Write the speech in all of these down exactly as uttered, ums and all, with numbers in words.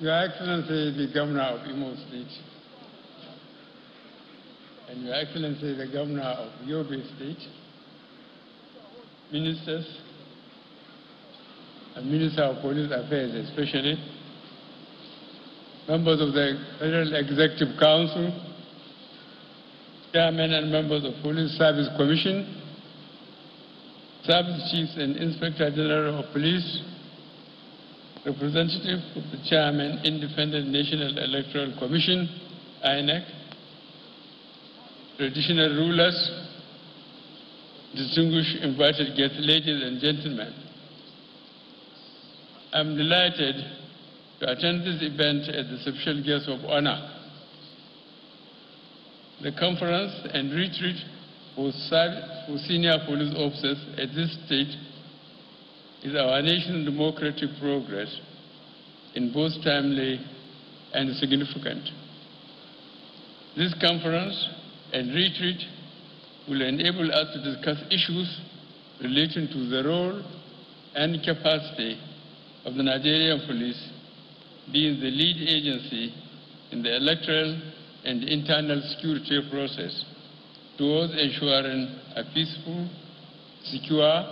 Your Excellency, the Governor of Imo State, and Your Excellency, the Governor of Yobi State, Ministers, and Minister of Police Affairs especially, members of the Federal Executive Council, Chairmen and members of Police Service Commission, Service Chiefs and Inspector General of Police, representative of the Chairman, Independent National Electoral Commission, I N E C, traditional rulers, distinguished invited guests, ladies and gentlemen. I'm delighted to attend this event as the special guest of honor. The conference and retreat for senior police officers at this state is our nation's democratic progress in both timely and significant. This conference and retreat will enable us to discuss issues relating to the role and capacity of the Nigerian police, being the lead agency in the electoral and internal security process towards ensuring a peaceful, secure,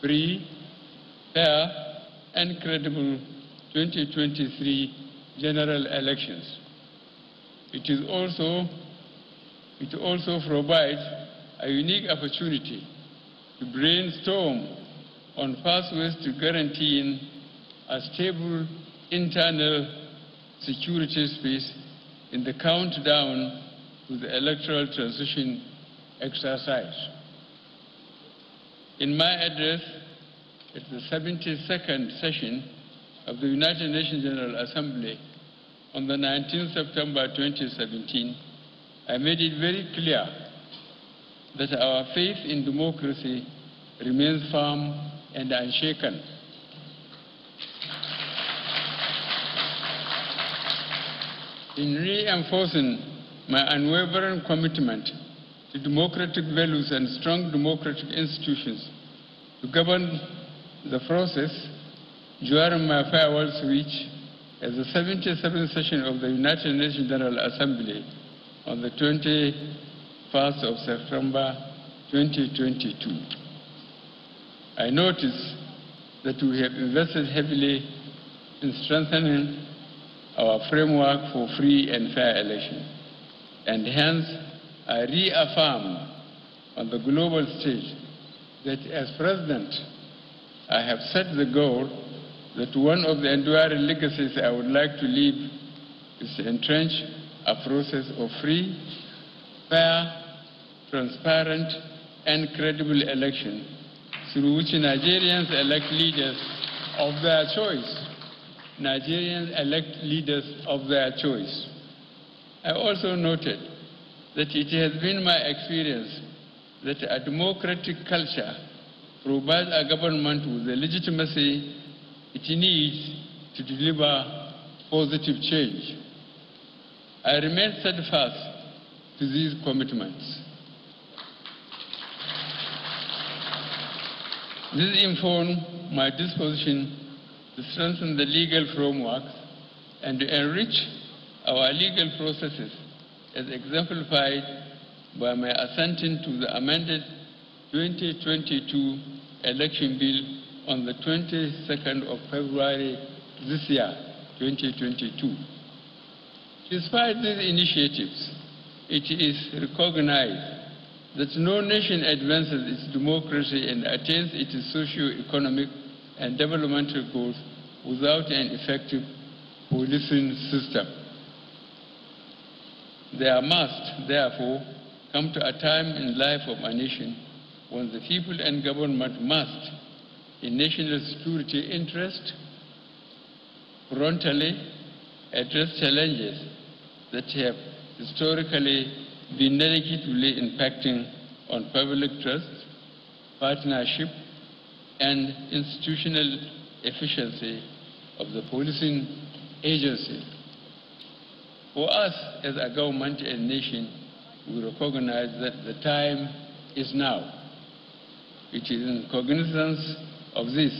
free, fair and credible twenty twenty-three general elections. It is also, it also provides a unique opportunity to brainstorm on pathways to guaranteeing a stable internal security space in the countdown to the electoral transition exercise. In my address, at the seventy-second session of the United Nations General Assembly on the nineteenth of September twenty seventeen, I made it very clear that our faith in democracy remains firm and unshaken. In reinforcing my unwavering commitment to democratic values and strong democratic institutions to govern the process, during my farewell speech at the seventy-seventh session of the United Nations General Assembly on the twenty-first of September twenty twenty-two. I noticed that we have invested heavily in strengthening our framework for free and fair election, and hence I reaffirm on the global stage that as President, I have set the goal that one of the enduring legacies I would like to leave is to entrench a process of free, fair, transparent, and credible election through which Nigerians elect leaders of their choice. Nigerians elect leaders of their choice. I also noted that it has been my experience that a democratic culture provide a government with the legitimacy it needs to deliver positive change. I remain steadfast to these commitments. This informs my disposition to strengthen the legal framework and to enrich our legal processes, as exemplified by my assenting to the amended twenty twenty-two election bill on the twenty-second of February this year, twenty twenty-two. Despite these initiatives, it is recognized that no nation advances its democracy and attains its socio-economic and developmental goals without an effective policing system. There must, therefore, come to a time in life of a nation when the people and government must, in national security interest, frontally address challenges that have historically been negatively impacting on public trust, partnership, and institutional efficiency of the policing agency. For us as a government and nation, we recognize that the time is now. It is in cognizance of this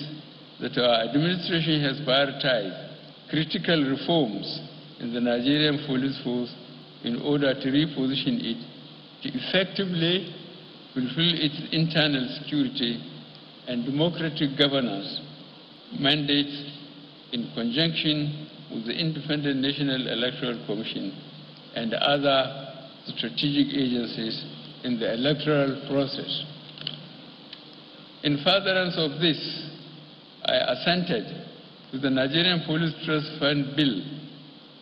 that our administration has prioritized critical reforms in the Nigerian police force in order to reposition it to effectively fulfill its internal security and democratic governance mandates in conjunction with the Independent National Electoral Commission and other strategic agencies in the electoral process. In furtherance of this, I assented to the Nigerian Police Trust Fund Bill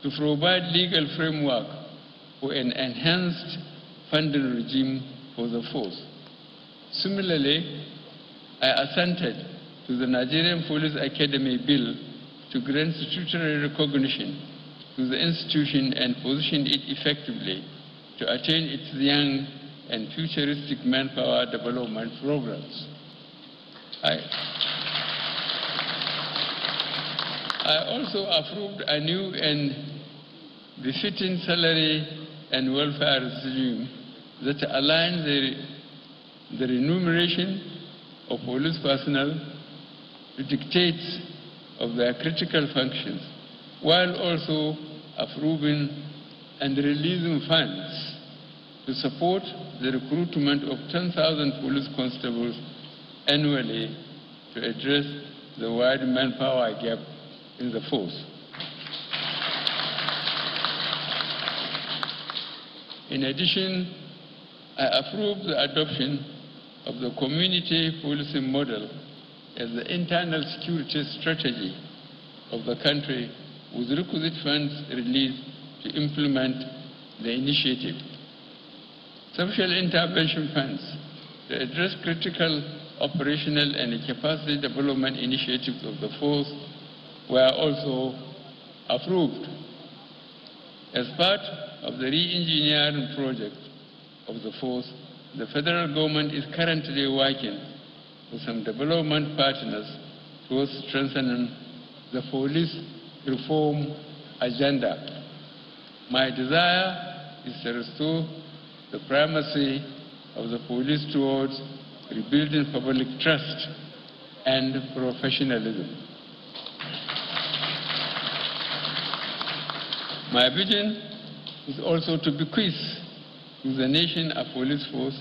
to provide legal framework for an enhanced funding regime for the force. Similarly, I assented to the Nigerian Police Academy Bill to grant statutory recognition to the institution and position it effectively to attain its young and futuristic manpower development programs. I, I also approved a new and befitting salary and welfare regime that aligns the, the remuneration of police personnel to dictates of their critical functions, while also approving and releasing funds to support the recruitment of ten thousand police constables annually to address the wide manpower gap in the force. In addition, I approve the adoption of the community policing model as the internal security strategy of the country with requisite funds released to implement the initiative. Social intervention funds to address critical operational and capacity development initiatives of the force were also approved. As part of the re-engineering project of the force, the federal government is currently working with some development partners towards strengthening the police reform agenda. My desire is to restore the primacy of the police towards rebuilding public trust and professionalism. My vision is also to bequeath to the nation a police force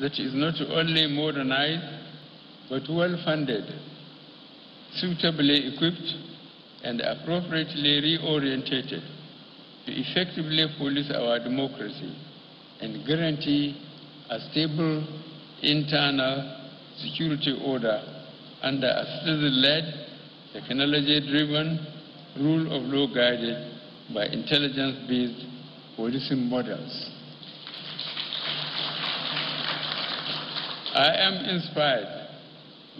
that is not only modernized, but well-funded, suitably equipped, and appropriately reorientated to effectively police our democracy and guarantee a stable internal security order under a citizen-led, technology-driven, rule of law guided by intelligence-based policing models. I am inspired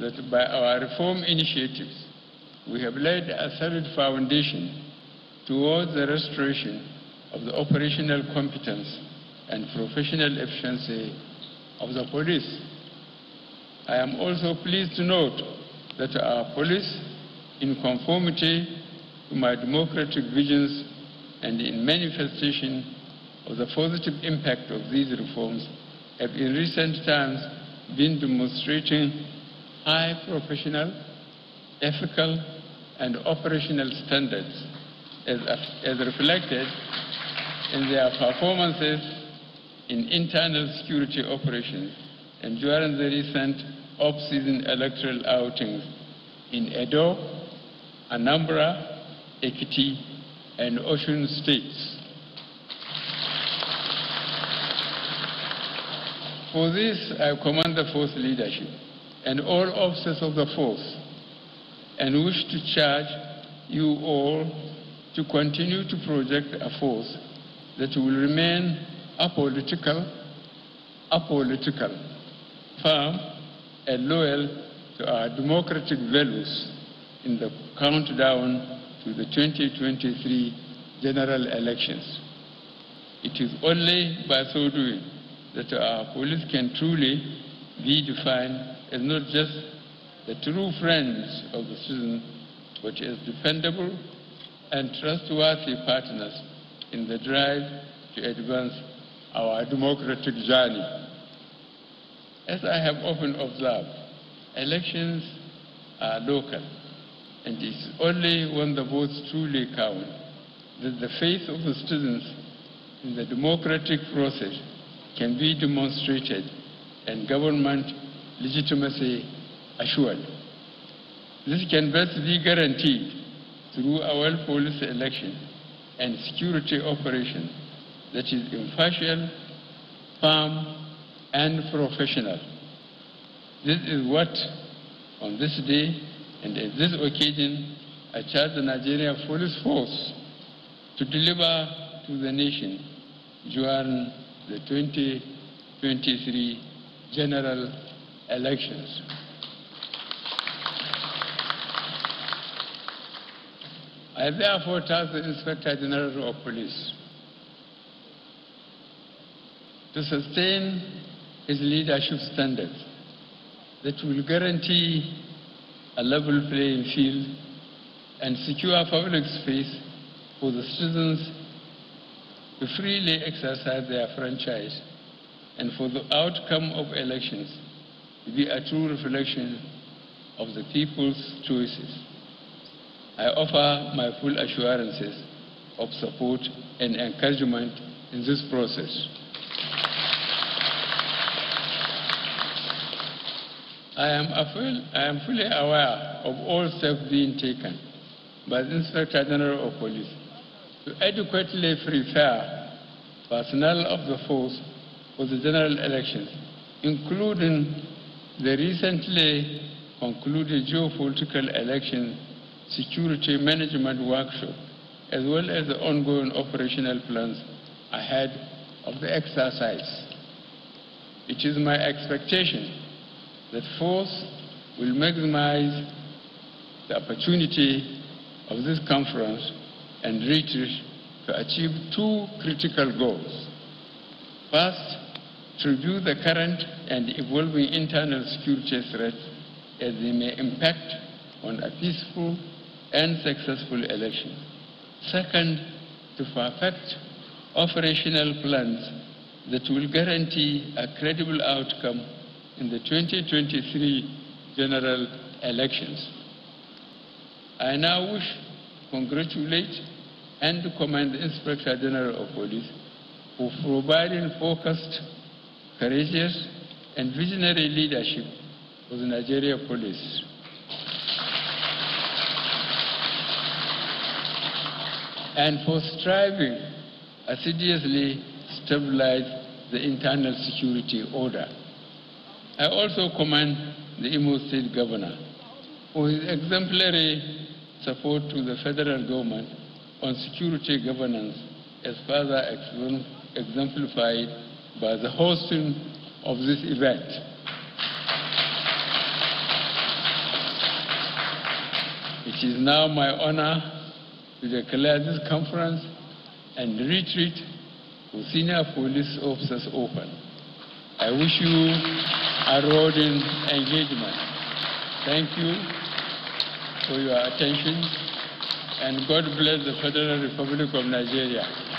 that by our reform initiatives, we have laid a solid foundation towards the restoration of the operational competence and professional efficiency of the police. I am also pleased to note that our police, in conformity to my democratic visions and in manifestation of the positive impact of these reforms, have in recent times been demonstrating high professional, ethical, and operational standards as, as reflected in their performances in internal security operations and during the recent off-season electoral outings in Edo, Anambra, Ekiti, and Osun States. For this, I commend the force leadership and all officers of the force, and wish to charge you all to continue to project a force that will remain apolitical, apolitical, firm, and loyal to our democratic values in the countdown to the twenty twenty-three general elections. It is only by so doing that our police can truly be defined as not just the true friends of the citizen, but as dependable and trustworthy partners in the drive to advance our democratic journey. As I have often observed, elections are local And it's only when the votes truly count that the faith of the citizens in the democratic process can be demonstrated and government legitimacy assured. This can best be guaranteed through a well-policed election and security operation that is impartial, firm, and professional. This is what, on this day and at this occasion, I charge the Nigerian Police Force to deliver to the nation during the twenty twenty-three general elections. I therefore task the Inspector General of Police to sustain his leadership standards that will guarantee a level playing field and secure public space for the citizens to freely exercise their franchise, and for the outcome of elections to be a true reflection of the people's choices. I offer my full assurances of support and encouragement in this process. I am, full, I am fully aware of all steps being taken by the Inspector General of Police to adequately prepare personnel of the force for the general elections, including the recently concluded geopolitical election security management workshop, as well as the ongoing operational plans ahead of the exercise. It is my expectation that force will maximize the opportunity of this conference and retreat to achieve two critical goals. First, to review the current and evolving internal security threats as they may impact on a peaceful and successful election. Second, to perfect operational plans that will guarantee a credible outcome in the twenty twenty-three general elections. I now wish to congratulate and commend the Inspector General of Police for providing focused, courageous, and visionary leadership for the Nigerian Police. And for striving assiduously to stabilize the internal security order. I also commend the Imo State Governor for his exemplary support to the federal government on security governance, as further exemplified by the hosting of this event. It is now my honor to declare this conference and retreat for senior police officers open. I wish you a rewarding engagement. Thank you for your attention, and God bless the Federal Republic of Nigeria.